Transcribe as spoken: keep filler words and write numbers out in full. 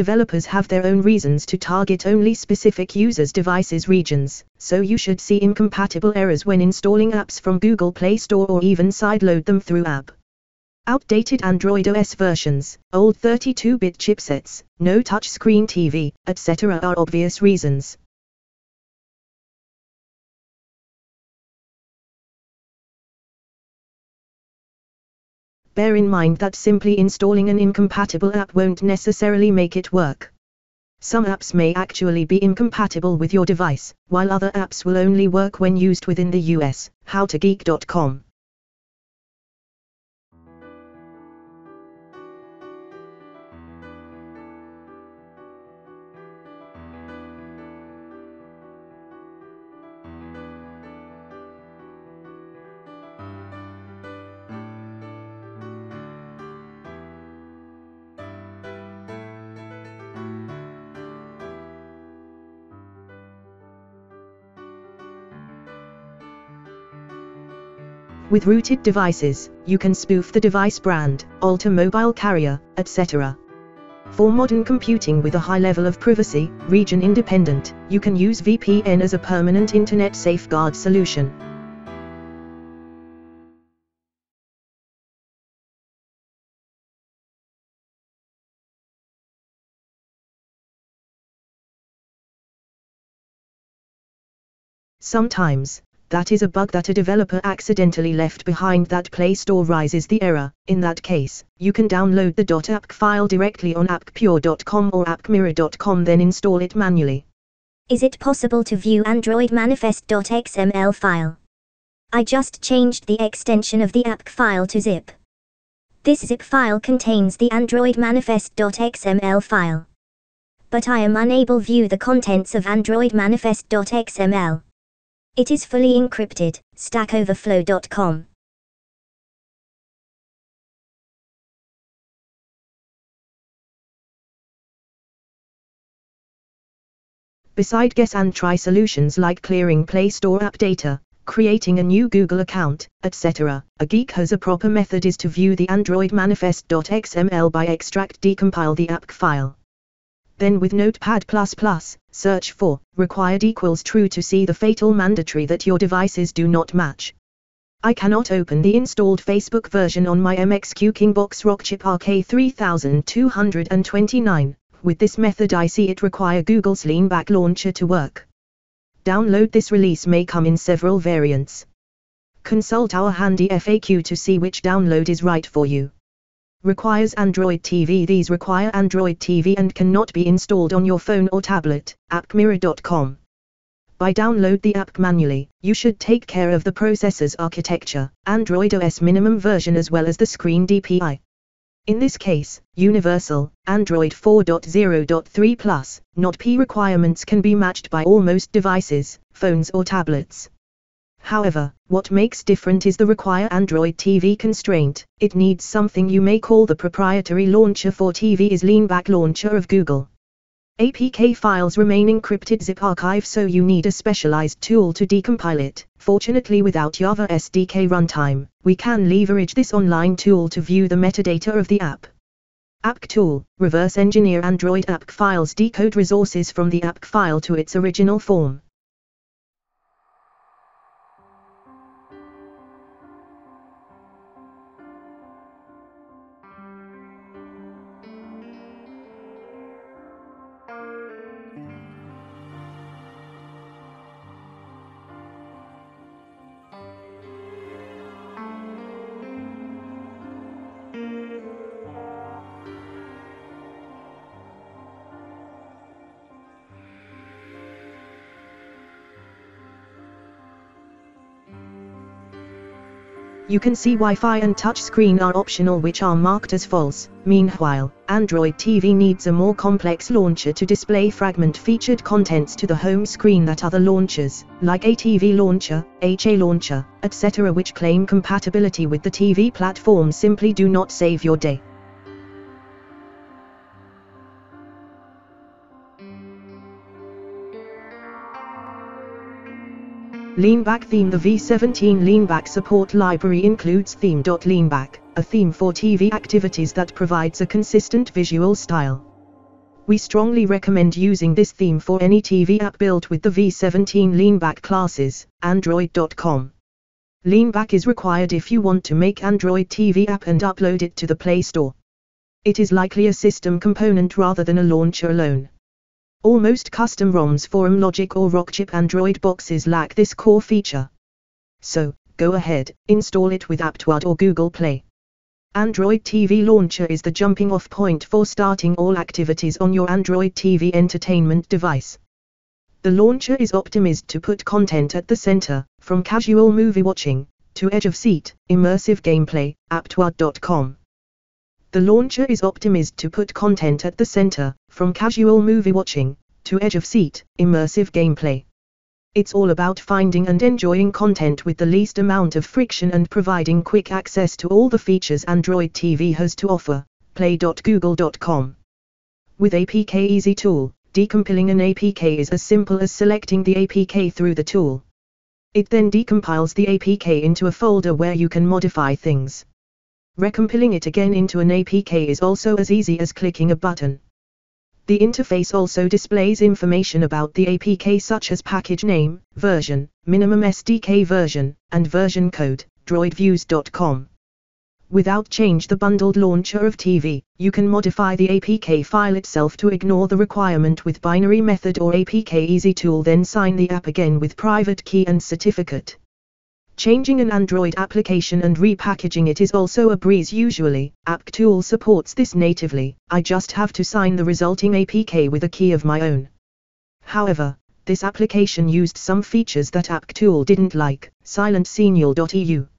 developers have their own reasons to target only specific users' devices regions, so you should see incompatible errors when installing apps from Google Play Store or even sideload them through app. Outdated Android O S versions, old thirty-two bit chipsets, no touchscreen T V, et cetera are obvious reasons. Bear in mind that simply installing an incompatible app won't necessarily make it work. Some apps may actually be incompatible with your device, while other apps will only work when used within the U S. How to Geek dot com. With rooted devices, you can spoof the device brand, alter mobile carrier, et cetera. For modern computing with a high level of privacy, region independent, you can use V P N as a permanent internet safeguard solution. Sometimes, that is a bug that a developer accidentally left behind that Play Store rises the error. In that case, you can download the .apk file directly on apk pure dot com or apk mirror dot com, then install it manually. Is it possible to view Android Manifest dot X M L file? I just changed the extension of the apk file to zip. This zip file contains the Android Manifest dot X M L file. But I am unable to view the contents of Android Manifest dot X M L. It is fully encrypted, stack overflow dot com. Beside guess and try solutions like clearing Play Store app data, creating a new Google account, et cetera, a geek has a proper method is to view the Android Manifest dot X M L by extract decompile the apk file. Then with Notepad plus plus, search for required equals true to see the fatal mandatory that your devices do not match. I cannot open the installed Facebook version on my M X Q Kingbox Rockchip R K three two two nine. With this method I see it require Google's Leanback Launcher to work. Download this release may come in several variants. Consult our handy F A Q to see which download is right for you. Requires Android T V. These require Android T V and cannot be installed on your phone or tablet. apk mirror dot com. By download the apk manually, you should take care of the processor's architecture, Android O S minimum version as well as the screen D P I. In this case, universal, Android four point zero point three plus, not P requirements can be matched by almost devices, phones or tablets. However, what makes different is the require Android T V constraint. It needs something you may call the proprietary launcher for T V is Leanback Launcher of Google. A P K files remain encrypted zip archive, so you need a specialized tool to decompile it. Fortunately, without Java S D K runtime, we can leverage this online tool to view the metadata of the app. apk tool, reverse engineer Android apk files, decode resources from the apk file to its original form. You can see Wi-Fi and touchscreen are optional, which are marked as false. Meanwhile, Android T V needs a more complex launcher to display fragment featured contents to the home screen that other launchers, like A T V Launcher, H A Launcher, et cetera, which claim compatibility with the T V platform, simply do not save your day. Leanback theme. The V seventeen Leanback support library includes theme.leanback, a theme for T V activities that provides a consistent visual style. we strongly recommend using this theme for any T V app built with the V seventeen Leanback classes, Android dot com. Leanback is required if you want to make Android T V app and upload it to the Play Store. It is likely a system component rather than a launcher alone. Almost custom ROMs for Amlogic or Rockchip Android boxes lack this core feature. So, go ahead, install it with Aptoide or Google Play. Android T V Launcher is the jumping-off point for starting all activities on your Android T V entertainment device. The launcher is optimized to put content at the center, from casual movie watching, to edge-of-seat, immersive gameplay, Aptoide dot com. The launcher is optimized to put content at the center, from casual movie watching, to edge-of-seat, immersive gameplay. It's all about finding and enjoying content with the least amount of friction and providing quick access to all the features Android T V has to offer, play dot google dot com. With A P K Easy Tool, decompiling an A P K is as simple as selecting the A P K through the tool. It then decompiles the A P K into a folder where you can modify things. Recompiling it again into an A P K is also as easy as clicking a button. The interface also displays information about the A P K such as package name, version, minimum S D K version, and version code, droidviews dot com. Without change the bundled launcher of T V, you can modify the A P K file itself to ignore the requirement with binary method or A P K Easy Tool, then sign the app again with private key and certificate. Changing an Android application and repackaging it is also a breeze usually. AppKtool supports this natively, I just have to sign the resulting A P K with a key of my own. However, this application used some features that AppKtool didn't like, Silent Signal dot E U.